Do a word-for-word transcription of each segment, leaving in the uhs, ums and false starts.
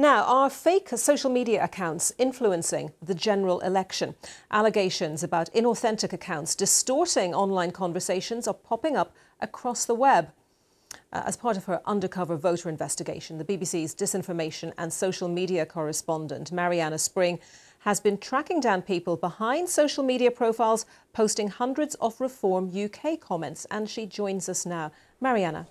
Now, are fake social media accounts influencing the general election? Allegations about inauthentic accounts distorting online conversations are popping up across the web. Uh, as part of her undercover voter investigation, the B B C's disinformation and social media correspondent, Marianna Spring, has been tracking down people behind social media profiles posting hundreds of Reform U K comments, and she joins us now. Marianna.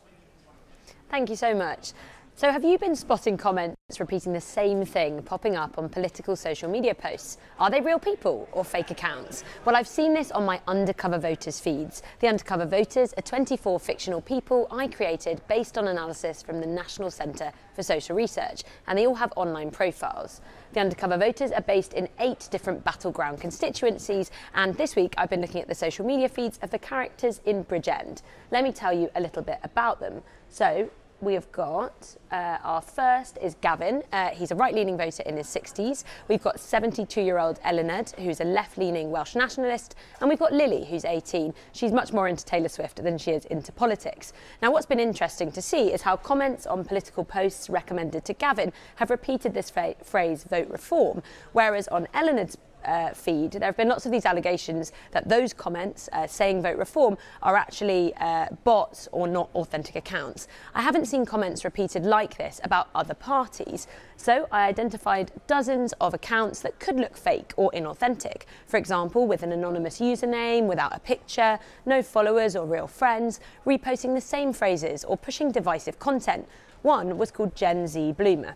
Thank you so much. So have you been spotting comments repeating the same thing popping up on political social media posts? Are they real people or fake accounts? Well, I've seen this on my Undercover Voters feeds. The Undercover Voters are twenty-four fictional people I created based on analysis from the National Centre for Social Research, and they all have online profiles. The Undercover Voters are based in eight different battleground constituencies, and this week I've been looking at the social media feeds of the characters in Bridgend. Let me tell you a little bit about them. So, we have got, uh, our first is Gavin. Uh, he's a right-leaning voter in his sixties. We've got seventy-two-year-old Elined, who's a left-leaning Welsh nationalist. And we've got Lily, who's eighteen. She's much more into Taylor Swift than she is into politics. Now, what's been interesting to see is how comments on political posts recommended to Gavin have repeated this phrase, vote reform, whereas on Elined's Uh, feed, there have been lots of these allegations that those comments uh, saying vote reform are actually uh, bots or not authentic accounts. I haven't seen comments repeated like this about other parties, so I identified dozens of accounts that could look fake or inauthentic. For example, with an anonymous username, without a picture, no followers or real friends, reposting the same phrases or pushing divisive content. One was called Gen Z Bloomer.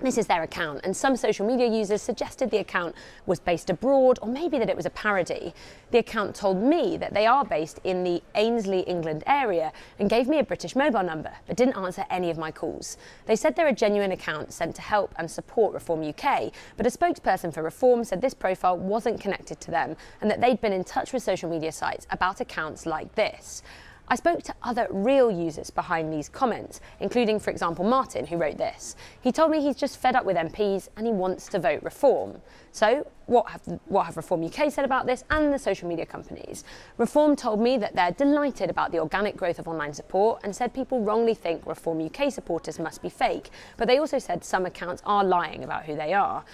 This is their account, and some social media users suggested the account was based abroad, or maybe that it was a parody. The account told me that they are based in the Ainsley, England area, and gave me a British mobile number, but didn't answer any of my calls. They said they're a genuine account sent to help and support Reform U K, but a spokesperson for Reform said this profile wasn't connected to them, and that they'd been in touch with social media sites about accounts like this. I spoke to other real users behind these comments, including, for example, Martin, who wrote this. He told me he's just fed up with M Ps and he wants to vote reform. So what have, what have Reform U K said about this, and the social media companies? Reform told me that they're delighted about the organic growth of online support, and said people wrongly think Reform U K supporters must be fake, but they also said some accounts are lying about who they are.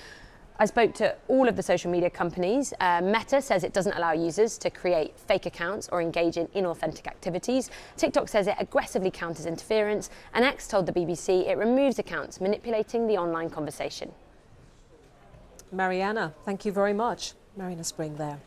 I spoke to all of the social media companies. Uh, Meta says it doesn't allow users to create fake accounts or engage in inauthentic activities. TikTok says it aggressively counters interference. And X told the B B C it removes accounts manipulating the online conversation. Marianna, thank you very much. Marianna Spring there.